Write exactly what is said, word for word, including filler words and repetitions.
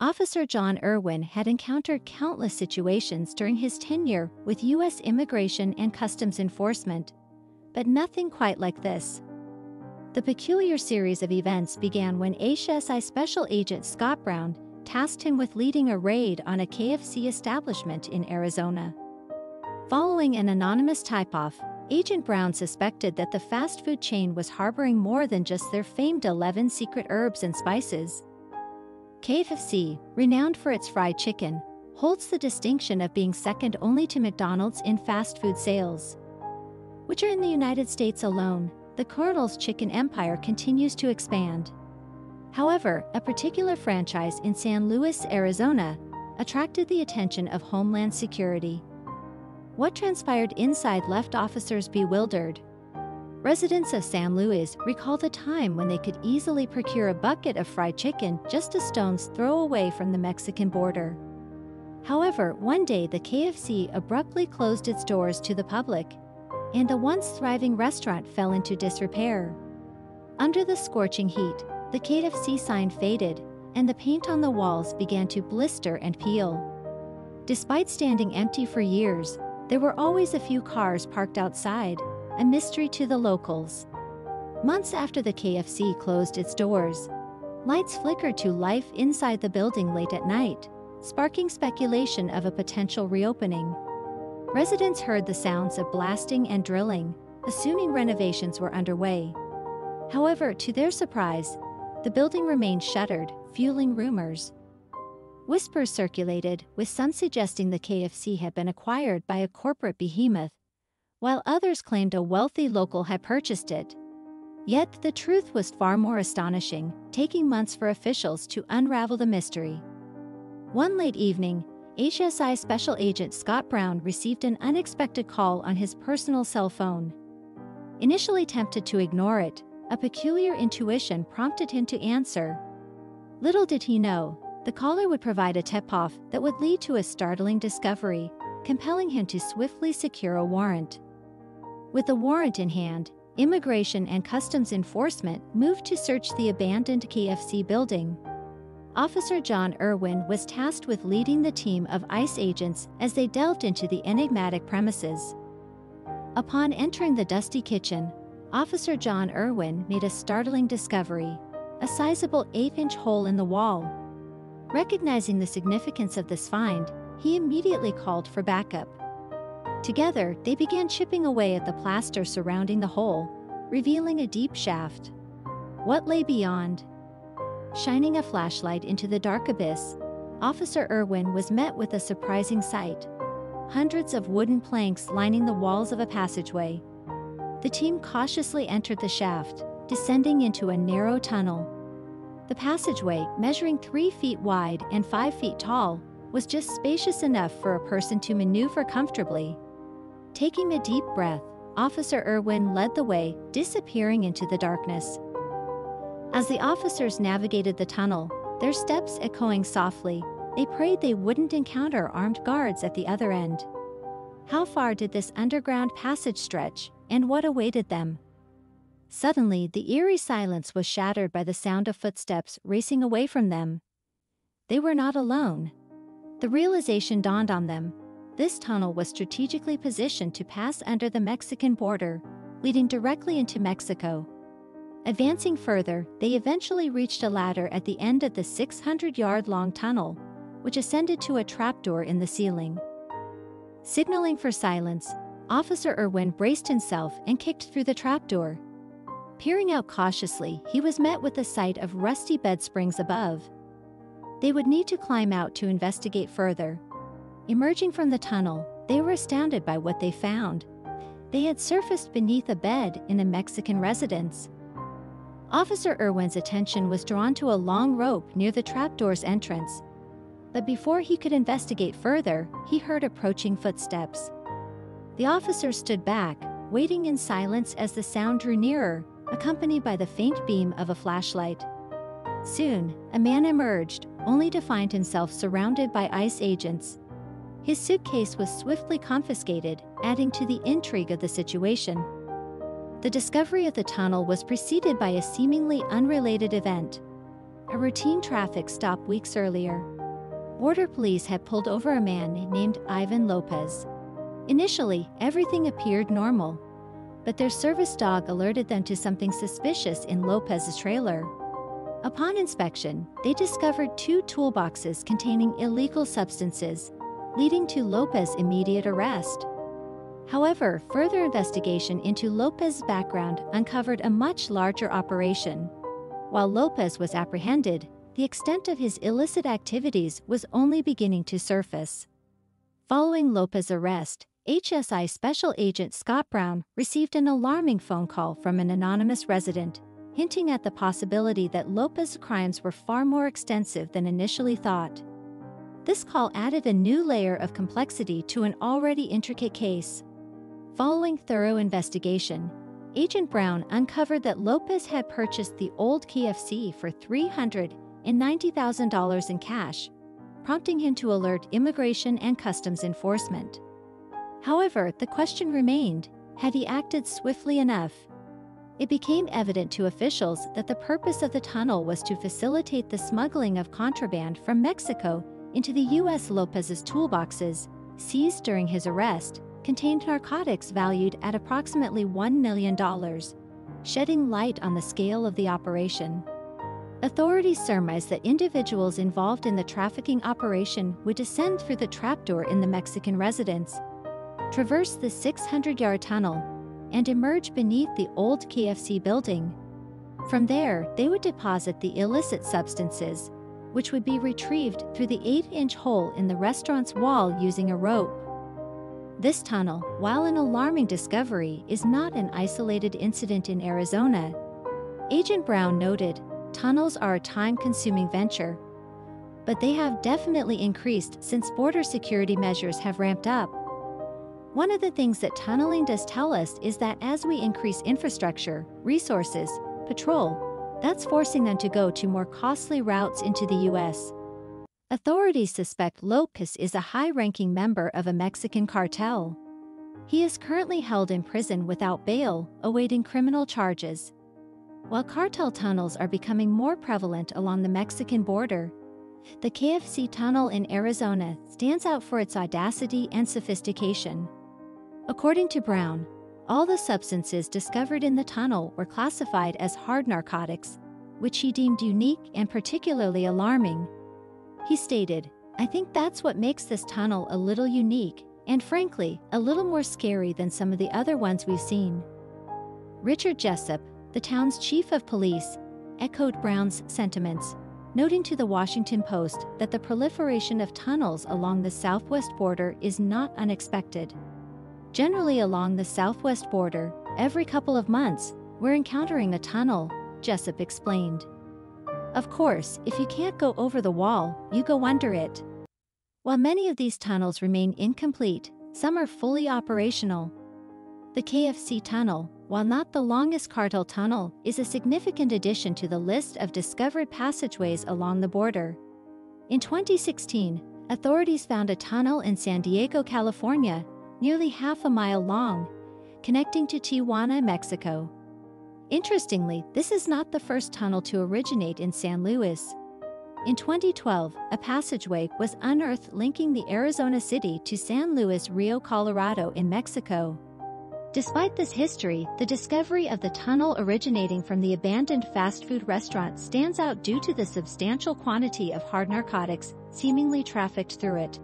Officer John Irwin had encountered countless situations during his tenure with U S Immigration and Customs Enforcement, but nothing quite like this. The peculiar series of events began when H S I Special Agent Scott Brown tasked him with leading a raid on a K F C establishment in Arizona. Following an anonymous tip-off, Agent Brown suspected that the fast food chain was harboring more than just their famed eleven secret herbs and spices. K F C, renowned for its fried chicken, holds the distinction of being second only to McDonald's in fast food sales, which are in the United States alone. The Colonel's chicken empire continues to expand. However, a particular franchise in San Luis, Arizona, attracted the attention of Homeland Security. What transpired inside left officers bewildered. Residents of San Luis recall the time when they could easily procure a bucket of fried chicken just a stone's throw away from the Mexican border. However, one day the K F C abruptly closed its doors to the public, and the once thriving restaurant fell into disrepair. Under the scorching heat, the K F C sign faded, and the paint on the walls began to blister and peel. Despite standing empty for years, there were always a few cars parked outside, a mystery to the locals. Months after the K F C closed its doors, lights flickered to life inside the building late at night, sparking speculation of a potential reopening. Residents heard the sounds of blasting and drilling, assuming renovations were underway. However, to their surprise, the building remained shuttered, fueling rumors. Whispers circulated, with some suggesting the K F C had been acquired by a corporate behemoth, while others claimed a wealthy local had purchased it. Yet the truth was far more astonishing, taking months for officials to unravel the mystery. One late evening, H S I Special Agent Scott Brown received an unexpected call on his personal cell phone. Initially tempted to ignore it, a peculiar intuition prompted him to answer. Little did he know, the caller would provide a tip-off that would lead to a startling discovery, compelling him to swiftly secure a warrant. With the warrant in hand, Immigration and Customs Enforcement moved to search the abandoned K F C building. Officer John Irwin was tasked with leading the team of ICE agents as they delved into the enigmatic premises. Upon entering the dusty kitchen, Officer John Irwin made a startling discovery, a sizable eight-inch hole in the wall. Recognizing the significance of this find, he immediately called for backup. Together, they began chipping away at the plaster surrounding the hole, revealing a deep shaft. What lay beyond? Shining a flashlight into the dark abyss, Officer Irwin was met with a surprising sight: hundreds of wooden planks lining the walls of a passageway. The team cautiously entered the shaft, descending into a narrow tunnel. The passageway, measuring three feet wide and five feet tall, was just spacious enough for a person to maneuver comfortably. Taking a deep breath, Officer Irwin led the way, disappearing into the darkness. As the officers navigated the tunnel, their steps echoing softly, they prayed they wouldn't encounter armed guards at the other end. How far did this underground passage stretch, and what awaited them? Suddenly, the eerie silence was shattered by the sound of footsteps racing away from them. They were not alone. The realization dawned on them. This tunnel was strategically positioned to pass under the Mexican border, leading directly into Mexico. Advancing further, they eventually reached a ladder at the end of the six hundred yard long tunnel, which ascended to a trapdoor in the ceiling. Signaling for silence, Officer Irwin braced himself and kicked through the trapdoor. Peering out cautiously, he was met with the sight of rusty bed springs above. They would need to climb out to investigate further. Emerging from the tunnel, they were astounded by what they found. They had surfaced beneath a bed in a Mexican residence. Officer Irwin's attention was drawn to a long rope near the trapdoor's entrance, but before he could investigate further, he heard approaching footsteps. The officer stood back, waiting in silence as the sound drew nearer, accompanied by the faint beam of a flashlight. Soon, a man emerged, only to find himself surrounded by ICE agents. His suitcase was swiftly confiscated, adding to the intrigue of the situation. The discovery of the tunnel was preceded by a seemingly unrelated event. a routine traffic stop weeks earlier. Border police had pulled over a man named Ivan Lopez. Initially, everything appeared normal, but their service dog alerted them to something suspicious in Lopez's trailer. Upon inspection, they discovered two toolboxes containing illegal substances, leading to Lopez's immediate arrest. However, further investigation into Lopez's background uncovered a much larger operation. While Lopez was apprehended, the extent of his illicit activities was only beginning to surface. Following Lopez's arrest, H S I Special Agent Scott Brown received an alarming phone call from an anonymous resident, hinting at the possibility that Lopez's crimes were far more extensive than initially thought. This call added a new layer of complexity to an already intricate case. Following thorough investigation, Agent Brown uncovered that Lopez had purchased the old K F C for three hundred ninety thousand dollars in cash, prompting him to alert Immigration and Customs Enforcement. However, the question remained, had he acted swiftly enough? It became evident to officials that the purpose of the tunnel was to facilitate the smuggling of contraband from Mexico into the U S Lopez's toolboxes, seized during his arrest, contained narcotics valued at approximately one million dollars, shedding light on the scale of the operation. Authorities surmised that individuals involved in the trafficking operation would descend through the trapdoor in the Mexican residence, traverse the six hundred yard tunnel, and emerge beneath the old K F C building. From there, they would deposit the illicit substances, which would be retrieved through the eight inch hole in the restaurant's wall using a rope. This tunnel, while an alarming discovery, is not an isolated incident in Arizona. Agent Brown noted, "Tunnels are a time-consuming venture, but they have definitely increased since border security measures have ramped up. One of the things that tunneling does tell us is that as we increase infrastructure, resources, patrol, that's forcing them to go to more costly routes into the U S" Authorities suspect Lopez is a high-ranking member of a Mexican cartel. He is currently held in prison without bail, awaiting criminal charges. While cartel tunnels are becoming more prevalent along the Mexican border, the K F C tunnel in Arizona stands out for its audacity and sophistication. According to Brown, all the substances discovered in the tunnel were classified as hard narcotics, which he deemed unique and particularly alarming. He stated, "I think that's what makes this tunnel a little unique, and frankly, a little more scary than some of the other ones we've seen." Richard Jessup, the town's chief of police, echoed Brown's sentiments, noting to the Washington Post that the proliferation of tunnels along the southwest border is not unexpected. "Generally along the southwest border, every couple of months, we're encountering a tunnel," Jessup explained. "Of course, if you can't go over the wall, you go under it." While many of these tunnels remain incomplete, some are fully operational. The K F C tunnel, while not the longest cartel tunnel, is a significant addition to the list of discovered passageways along the border. In twenty sixteen, authorities found a tunnel in San Diego, California, nearly half a mile long, connecting to Tijuana, Mexico. Interestingly, this is not the first tunnel to originate in San Luis. In twenty twelve, a passageway was unearthed linking the Arizona city to San Luis Rio Colorado in Mexico. Despite this history, the discovery of the tunnel originating from the abandoned fast food restaurant stands out due to the substantial quantity of hard narcotics seemingly trafficked through it.